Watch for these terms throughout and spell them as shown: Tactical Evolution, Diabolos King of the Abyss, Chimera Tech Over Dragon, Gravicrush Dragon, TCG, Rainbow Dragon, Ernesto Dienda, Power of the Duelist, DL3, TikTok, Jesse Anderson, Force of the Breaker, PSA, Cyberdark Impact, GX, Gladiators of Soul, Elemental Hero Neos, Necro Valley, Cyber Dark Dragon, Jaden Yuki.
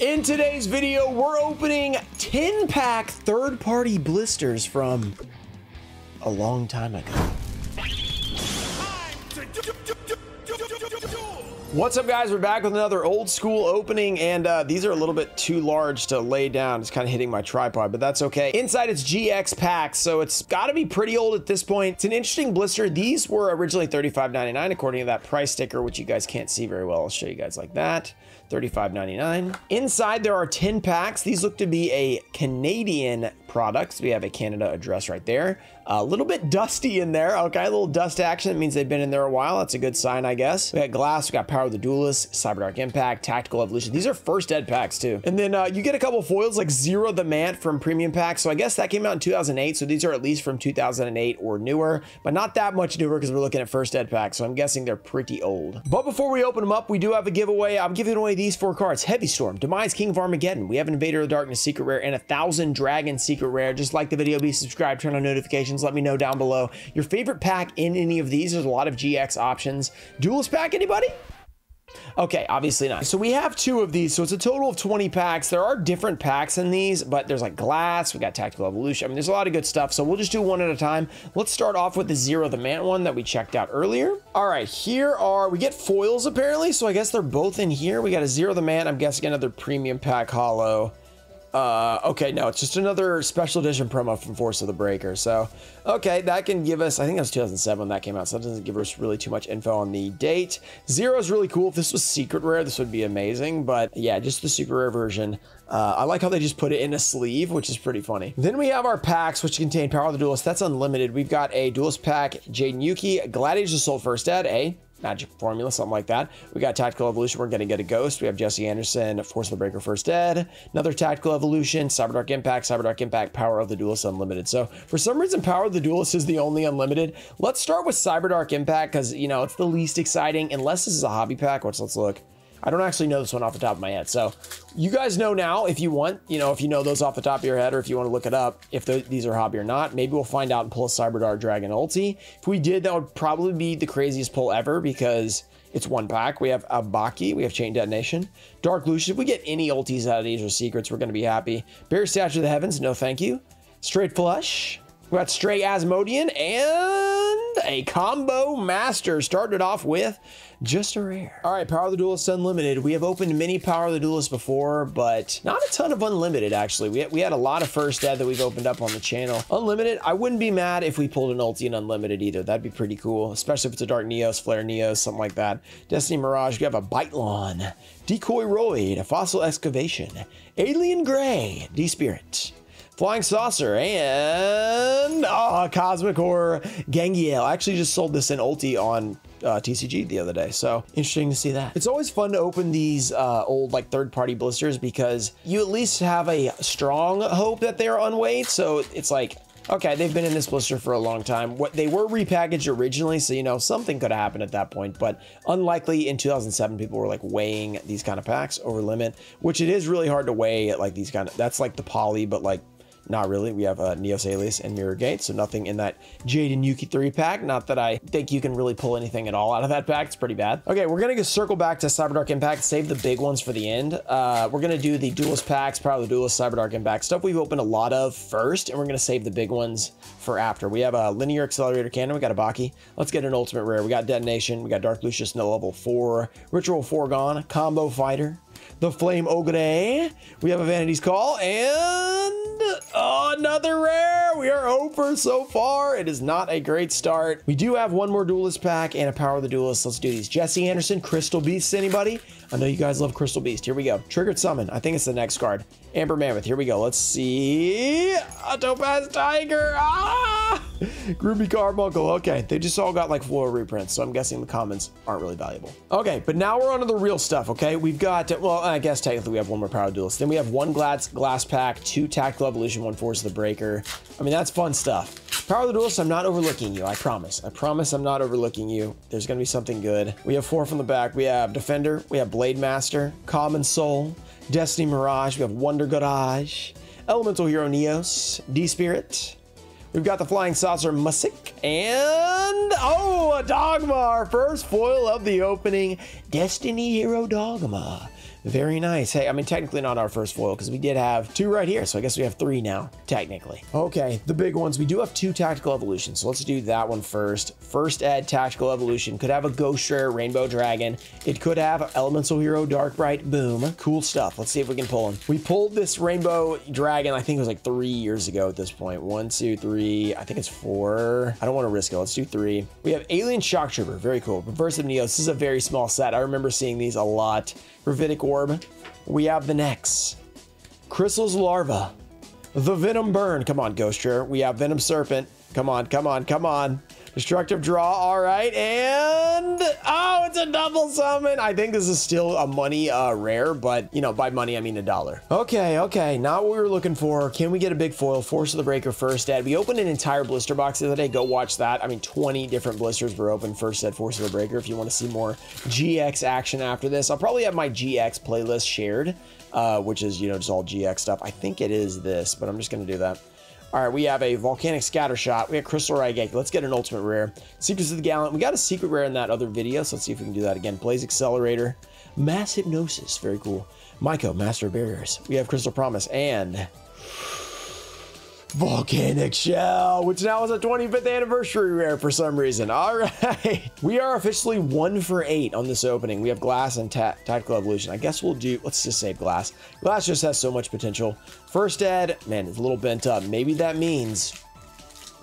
In today's video, we're opening 10-pack third-party blisters from a long time ago. What's up, guys? We're back with another old-school opening, and these are a little bit too large to lay down. It's kind of hitting my tripod, but that's okay. Inside, it's GX packs, so it's got to be pretty old at this point. It's an interesting blister. These were originally $35.99, according to that price sticker, which you guys can't see very well. I'll show you guys like that. $35.99. Inside, there are 10 packs. These look to be a Canadian product. So we have a Canada address right there. A little bit dusty in there. Okay, a little dust action. That means they've been in there a while. That's a good sign, I guess. We got Glass. We got Power of the Duelist, Cyberdark Impact, Tactical Evolution. These are first dead packs, too. And then you get a couple foils like Zero the Mant from Premium Pack. So I guess that came out in 2008. So these are at least from 2008 or newer, but not that much newer because we're looking at first dead packs. So I'm guessing they're pretty old. But before we open them up, we do have a giveaway. I'm giving away these four cards: Heavy Storm, Demise King of Armageddon, we have Invader of Darkness Secret Rare, and a Thousand Dragon Secret Rare. Just like the video, be subscribed, turn on notifications, let me know down below your favorite pack in any of these. There's a lot of GX options. Duelist pack, anybody? Okay, obviously not. So we have two of these, so it's a total of 20 packs. There are different packs in these, but there's like Glass, we got Tactical Evolution. I mean, there's a lot of good stuff, so we'll just do one at a time. Let's start off with the Zero the Mant one that we checked out earlier. All right, here are, we get foils apparently, so I guess they're both in here. We got a Zero the Mant, I'm guessing another Premium Pack Hollow. Okay, no, it's just another special edition promo from Force of the Breaker. So, okay, that can give us, I think that was 2007 when that came out, so that doesn't give us really too much info on the date. Zero is really cool. If this was Secret Rare, this would be amazing, but yeah, just the Super Rare version. I like how they just put it in a sleeve, which is pretty funny. Then we have our packs, which contain Power of the Duelist. That's unlimited. We've got a Duelist pack, Jaden Yuki, Gladiators of Soul first ed, eh? Magic Formula, something like that. We got Tactical Evolution, we're gonna get a Ghost. We have Jesse Anderson, Force of the Breaker first ed, another Tactical Evolution, Cyberdark Impact, Cyberdark Impact, Power of the Duelist unlimited. So for some reason, Power of the Duelist is the only unlimited. Let's start with Cyberdark Impact, because you know, it's the least exciting, unless this is a hobby pack, which let's look. I don't actually know this one off the top of my head. So you guys know now if you want, you know, if you know those off the top of your head or if you want to look it up, if these are hobby or not. Maybe we'll find out and pull a Cyber Dark Dragon ulti. If we did, that would probably be the craziest pull ever because it's one pack. We have Abaki, we have Chain Detonation, Dark Lucian. If we get any ultis out of these or secrets, we're going to be happy. Bear Statue of the Heavens, no thank you. Straight Flush, we got Stray Asmodian, and a Combo Master. Started off with just a rare. All right, Power of the Duelist unlimited. We have opened many Power of the Duelist before, but not a ton of unlimited, actually. We had a lot of first ed that we've opened up on the channel. Unlimited, I wouldn't be mad if we pulled an ulti in unlimited either. That'd be pretty cool, especially if it's a Dark Neos, Flare Neos, something like that. Destiny Mirage, we have a Bitelon, Decoy Roid, a Fossil Excavation, Alien Gray, D-Spirit, Flying Saucer, and Cosmic Horror Gangiel. I actually just sold this in ulti on TCG the other day, so interesting to see that. It's always fun to open these old like third-party blisters because you at least have a strong hope that they are unweighed. So it's like, okay, they've been in this blister for a long time. What they were repackaged originally, so you know something could have happened at that point, but unlikely. In 2007, people were like weighing these kind of packs over limit, which it is really hard to weigh at like these kind of. That's like the poly, but like. Not really. We have Neos Alias and Mirror Gate, so nothing in that Jaden Yuki 3 pack. Not that I think you can really pull anything at all out of that pack. It's pretty bad. Okay, we're going to circle back to Cyberdark Impact, save the big ones for the end. We're going to do the Duelist packs, Power of the Duelist, Cyberdark Impact, stuff we've opened a lot of first, and we're going to save the big ones for after. We have a Linear Accelerator Cannon. We got a Baki. Let's get an Ultimate Rare. We got Detonation. We got Dark Lucius in the level 4. Ritual Foregone. Combo Fighter. The Flame Ogre. We have a Vanity's Call and another rare. We are over so far. It is not a great start. We do have one more Duelist pack and a Power of the Duelist. Let's do these. Jesse Anderson, Crystal Beasts, anybody? I know you guys love Crystal Beast. Here we go. Triggered Summon. I think it's the next card. Amber Mammoth. Here we go. Let's see. A Topaz Tiger. Ah! Groovy Carbuncle. Okay, they just all got like foil reprints, so I'm guessing the commons aren't really valuable. Okay, but now we're onto the real stuff. Okay, we've got, well, I guess technically we have one more Power of Duelist. Then we have one glass pack, 2 Tactical Evolution, 1 Force of the Breaker. I mean, that's fun stuff. Power of the Duelist, I'm not overlooking you. I promise. I promise I'm not overlooking you. There's gonna be something good. We have 4 from the back. We have Defender. We have Blade Master, Common Soul, Destiny Mirage. We have Wonder Garage, Elemental Hero Neos, D-Spirit. We've got the Flying Saucer Music, and a Dogma, our first foil of the opening, Destiny Hero Dogma. Very nice. Hey, I mean, technically not our first foil because we did have two right here. So I guess we have three now, technically. Okay, the big ones. We do have two Tactical Evolutions. So let's do that one first. First Ed Tactical Evolution could have a Ghost Rare Rainbow Dragon. It could have Elemental Hero Darkbright Boom. Cool stuff. Let's see if we can pull them. We pulled this Rainbow Dragon, I think it was like 3 years ago at this point. 1, 2, 3. I think it's 4. I don't want to risk it. Let's do 3. We have Alien Shock Trooper. Very cool. Reverse of Neos. This is a very small set. I remember seeing these a lot. Ravitic Orb. We have the Nex, Chrysal's Larva, the Venom Burn. Come on, Ghost Rare. We have Venom Serpent. Come on, come on, come on. Destructive Draw. All right, and oh, it's a double summon. I think this is still a money rare, but you know, by money I mean $1. Okay, not what we were looking for. Can we get a big foil? Force of the Breaker first Ed. We opened an entire blister box the other day. Go watch that. I mean, 20 different blisters were open first Ed Force of the Breaker. If you want to see more GX action after this, I'll probably have my GX playlist shared, which is, you know, just all GX stuff. I think it is this, but I'm just gonna do that. All right, we have a Volcanic Scattershot. We have Crystal Raigeki. Let's get an ultimate rare. Secrets of the Gallant. We got a secret rare in that other video, so let's see if we can do that again. Blaze Accelerator. Mass Hypnosis. Very cool. Maiko, Master of Barriers. We have Crystal Promise and Volcanic Shell, which now is a 25th anniversary rare for some reason. All right. We are officially 1 for 8 on this opening. We have Glass and Tactical Evolution. I guess we'll do, let's just save Glass. Glass just has so much potential. First Ed, man, it's a little bent up. Maybe that means,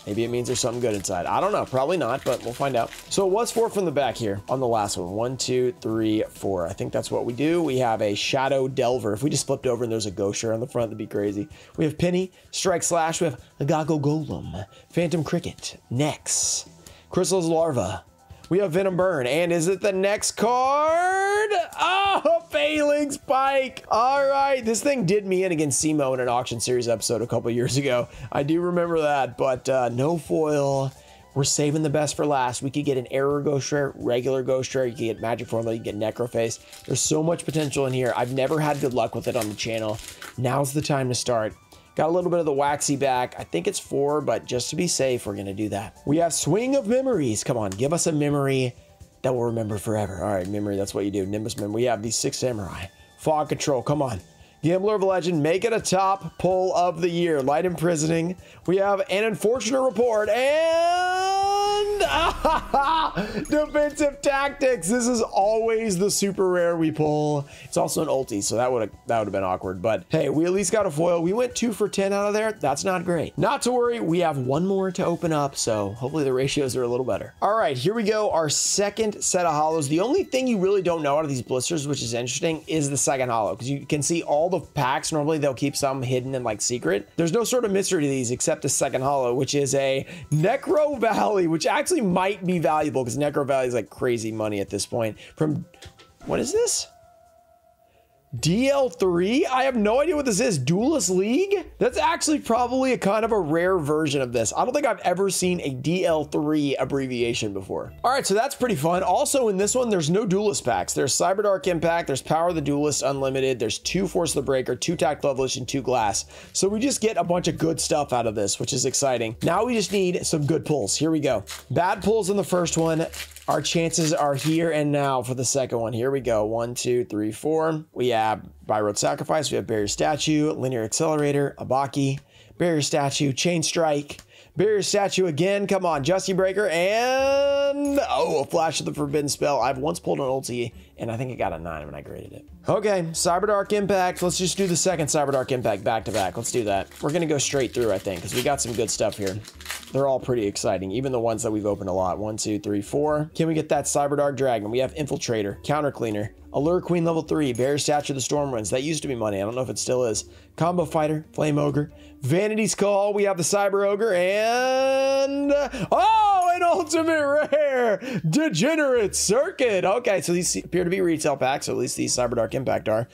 there's something good inside. I don't know, probably not, but we'll find out. So it was 4 from the back here on the last one. 1, 2, 3, 4. I think that's what we do. We have a Shadow Delver. If we just flipped over and there's a Ghost Rare on the front, that'd be crazy. We have Penny, Strike Slash. We have Agago Golem, Phantom Cricket, Nex, Chrysal's Larva. We have Venom Burn, and is it the next card? Oh, Failing Spike. All right, this thing did me in against Simo in an Auction Series episode a couple years ago. I do remember that, but no foil. We're saving the best for last. We could get an Error Ghost Rare, regular Ghost Rare. You could get Magic Formula, you could get Necroface. There's so much potential in here. I've never had good luck with it on the channel. Now's the time to start. Got a little bit of the waxy back. I think it's 4, but just to be safe, we're gonna do that. We have Swing of Memories. Come on, give us a memory that we'll remember forever. All right, memory, that's what you do. Nimbus Memory. We have the 6 Samurai. Fog Control, come on. Gambler of Legend, make it a top pull of the year. Light Imprisoning. We have An Unfortunate Report and Defensive Tactics. This is always the super rare we pull. It's also an ulti, so that would have been awkward. But hey, we at least got a foil. We went 2 for 10 out of there. That's not great. Not to worry, we have one more to open up, so hopefully the ratios are a little better. All right, here we go. Our second set of holos. The only thing you really don't know out of these blisters, which is interesting, is the second holo, because you can see all the packs. Normally they'll keep some hidden and like secret. There's no sort of mystery to these except the second holo, which is a Necro Valley, which actually might be valuable because Necro Valley is like crazy money at this point. From, what is this? DL3? I have no idea what this is. Duelist League? That's actually probably a kind of a rare version of this. I don't think I've ever seen a DL3 abbreviation before. All right, so that's pretty fun. Also in this one, there's no Duelist packs. There's Cyberdark Impact, there's Power of the Duelist Unlimited, there's 2 Force of the Breaker, 2 Tactical Evolution, 2 Glass. So we just get a bunch of good stuff out of this, which is exciting. Now we just need some good pulls. Here we go. Bad pulls in the first one. Our chances are here and now for the second one. Here we go. 1, 2, 3, 4. We have Byroad Sacrifice. We have Barrier Statue, Linear Accelerator, Abaki, Barrier Statue, Chain Strike, Barrier Statue again. Come on, Justy Breaker, and oh, a Flash of the Forbidden Spell. I've once pulled an ulti, and I think it got a 9 when I graded it. Okay, Cyberdark Impact. Let's just do the second Cyberdark Impact back to back. Let's do that. We're gonna go straight through, I think, because we got some good stuff here. They're all pretty exciting, even the ones that we've opened a lot. 1, 2, 3, 4. Can we get that Cyber Dark Dragon? We have Infiltrator, Counter Cleaner, Allure Queen level 3, Bear Statue of the Stormwinds. That used to be money. I don't know if it still is. Combo Fighter, Flame Ogre, Vanity's Call. We have the Cyber Ogre and oh, an ultimate rare, Degenerate Circuit. Okay, so these appear to be retail packs, or at least these Cyber Dark Impact are.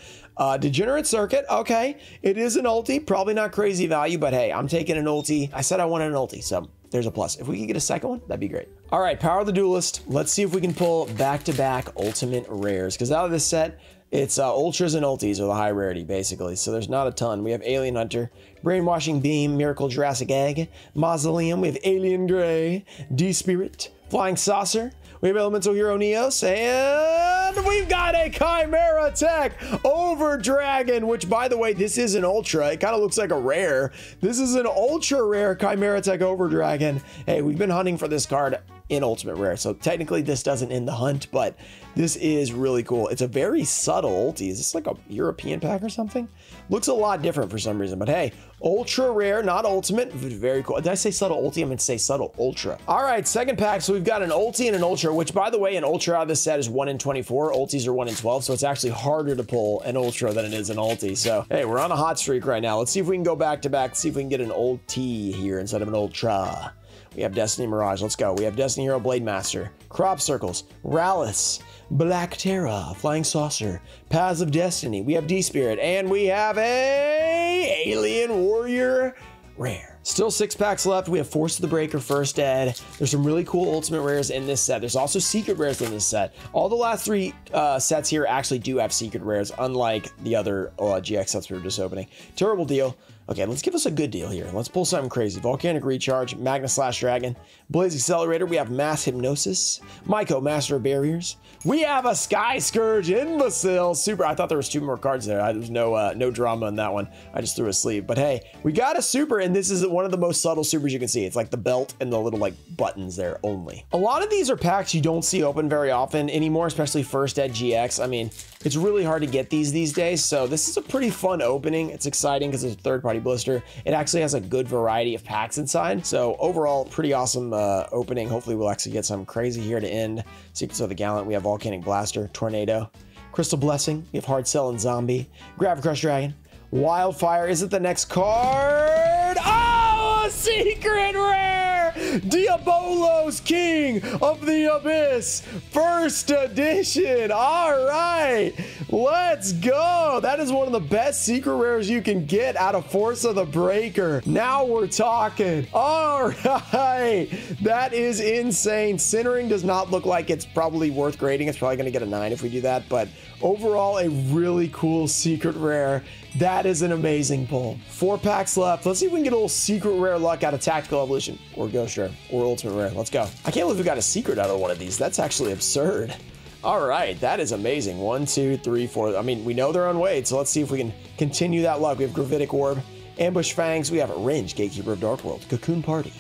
Degenerate Circuit, okay. It is an ulti, probably not crazy value, but hey, I'm taking an ulti. I said I wanted an ulti, so there's a plus. If we could get a second one, that'd be great. All right, Power of the Duelist. Let's see if we can pull back-to-back ultimate rares, because out of this set, it's ultras and ultis are the high rarity, basically, so there's not a ton. We have Alien Hunter, Brainwashing Beam, Miracle Jurassic Egg, Mausoleum. We have Alien Gray, D-Spirit, Flying Saucer. We have Elemental Hero Neos, and we've got a Chimera Tech Over Dragon, which, by the way, this is an ultra. It kind of looks like a rare. This is an ultra rare Chimera Tech Over Dragon. Hey, we've been hunting for this card in ultimate rare, so technically this doesn't end the hunt, but this is really cool. It's a very subtle ulti. Is this like a European pack or something? Looks a lot different for some reason, but hey, ultra rare, not ultimate. Very cool. Did I say subtle ulti? I'm gonna say subtle ultra. All right, second pack. So we've got an ulti and an ultra, which, by the way, an ultra out of this set is 1 in 24. Ultis are 1 in 12, so it's actually harder to pull an ultra than it is an ulti. So hey, we're on a hot streak right now. Let's see if we can go back to back, see if we can get an ulti here instead of an ultra. We have Destiny Mirage. Let's go. We have Destiny Hero Blade Master, Crop Circles, Rallus, Black Terra, Flying Saucer, Paths of Destiny. We have D-Spirit, and we have a Alien Warrior Rare. Still 6 packs left. We have Force of the Breaker, First Ed. There's some really cool ultimate rares in this set. There's also secret rares in this set. All the last three sets here actually do have secret rares, unlike the other GX sets we were just opening. Terrible deal. Okay, let's give us a good deal here. Let's pull something crazy. Volcanic Recharge, Magna Slash Dragon, Blaze Accelerator. We have Mass Hypnosis, Myco, Master of Barriers. We have a Sky Scourge, Imbecile, Super. I thought there was 2 more cards there. There's no drama in that one. I just threw a sleeve. But hey, we got a Super, and this is one of the most subtle Supers you can see. It's like the belt and the little like buttons there only. A lot of these are packs you don't see open very often anymore, especially First Ed GX. I mean, it's really hard to get these days. So this is a pretty fun opening. It's exciting because it's a third-party blister. It actually has a good variety of packs inside, so overall pretty awesome opening. Hopefully we'll actually get something crazy here to end. Secrets of the Gallant, we have Volcanic Blaster, Tornado, Crystal Blessing, we have Hard Cell and Zombie, Gravicrush Dragon, Wildfire. Is it the next card? Oh, a secret rare! Diabolos King of the Abyss, First Edition. All right, let's go. That is one of the best secret rares you can get out of Force of the Breaker. Now we're talking. All right, that is insane. Centering does not look like it's probably worth grading. It's probably going to get a 9 if we do that, but overall, a really cool secret rare. That is an amazing pull. 4 packs left. Let's see if we can get a little secret rare luck out of Tactical Evolution or Ghost Rare or Ultimate Rare. Let's go. I can't believe we got a secret out of one of these. That's actually absurd. All right, that is amazing. 1, 2, 3, 4. I mean, we know they're on weight, so let's see if we can continue that luck. We have Gravitic Orb, Ambush Fangs. We have Ringe, Gatekeeper of Dark World, Cocoon Party,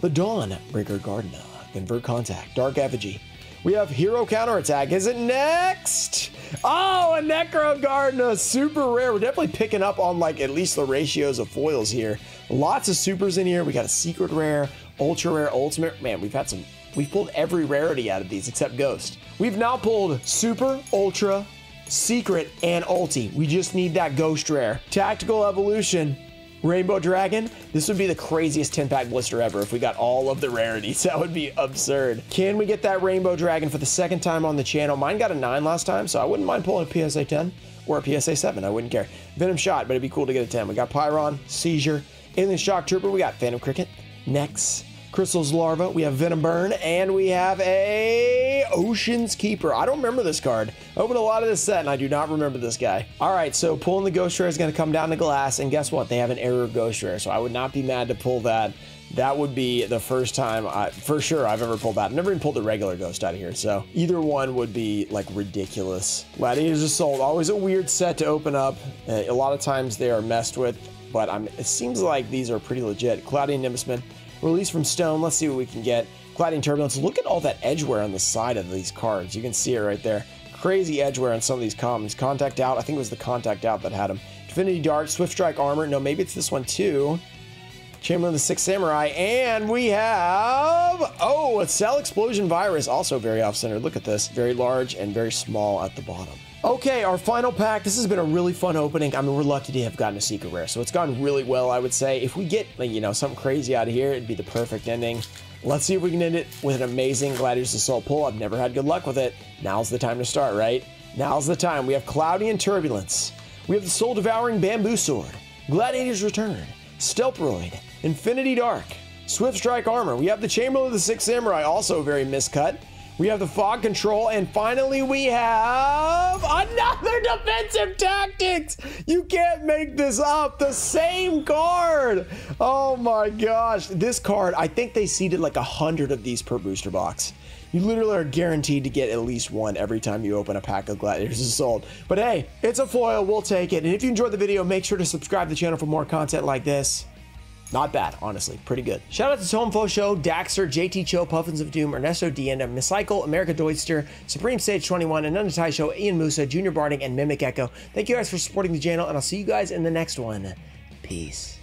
The Dawn, Breaker Gardener, Convert Contact, Dark Effigy. We have Hero Counterattack. Is it next? Oh, a Necro Gardener, super rare. We're definitely picking up on like at least the ratios of foils here. Lots of supers in here. We got a secret rare, ultra rare, ultimate. Man, we've pulled every rarity out of these except Ghost. We've now pulled super, ultra, secret, and ulti. We just need that Ghost rare. Tactical Evolution, Rainbow Dragon. This would be the craziest 10-pack blister ever if we got all of the rarities. That would be absurd. Can we get that Rainbow Dragon for the second time on the channel? Mine got a 9 last time, so I wouldn't mind pulling a PSA 10 or a PSA 7. I wouldn't care. Venom Shot, but it'd be cool to get a 10. We got Pyron, Seizure, Alien Shock Trooper. We got Phantom Cricket, Nex, Crystal's Larva. We have Venom Burn, and we have a Ocean's Keeper. I don't remember this card. I opened a lot of this set, and I do not remember this guy. All right, so pulling the Ghost Rare is going to come down to glass, and guess what? They have an error Ghost Rare, so I would not be mad to pull that. That would be the first time, for sure, I've ever pulled that. I've never even pulled the regular Ghost out of here, so either one would be, like, ridiculous. Gladiators of Soul, always a weird set to open up. A lot of times they are messed with, but it seems like these are pretty legit. Cloudy Nimbusman, Release from Stone. Let's see what we can get. Gladiating Turbulence. Look at all that edge wear on the side of these cards. You can see it right there. Crazy edge wear on some of these commons. Contact Out. I think it was the Contact Out that had them. Divinity Dart. Swift Strike Armor. No, maybe it's this one too. Chamberlain of the Sixth Samurai. And we have, oh, a Cell Explosion Virus. Also very off-center. Look at this. Very large and very small at the bottom. Okay, our final pack. This has been a really fun opening. I mean, we're lucky to have gotten a secret rare, so it's gone really well, I would say. If we get, like, you know, something crazy out of here, it'd be the perfect ending. Let's see if we can end it with an amazing Gladiators of Soul pull. I've never had good luck with it. Now's the time to start, right? Now's the time. We have Cloudy and Turbulence. We have the Soul Devouring Bamboo Sword, Gladiator's Return, Stelproid, Infinity Dark, Swift Strike Armor. We have the Chamberlain of the Sixth Samurai, also very miscut. We have the Fog Control, and finally we have another Defensive Tactics. You can't make this up. The same card. Oh my gosh. This card, I think they seeded like 100 of these per booster box. You literally are guaranteed to get at least one every time you open a pack of Gladiators of Soul. But hey, it's a foil, we'll take it. And if you enjoyed the video, make sure to subscribe to the channel for more content like this. Not bad, honestly, pretty good. Shout out to Tom Fo Show, Daxter, JT Cho, Puffins of Doom, Ernesto Dienda, Miscycle, America Doidster, Supreme Stage 21, Ananda Tai Show, Ian Musa, Junior Barding, and Mimic Echo. Thank you guys for supporting the channel, and I'll see you guys in the next one. Peace.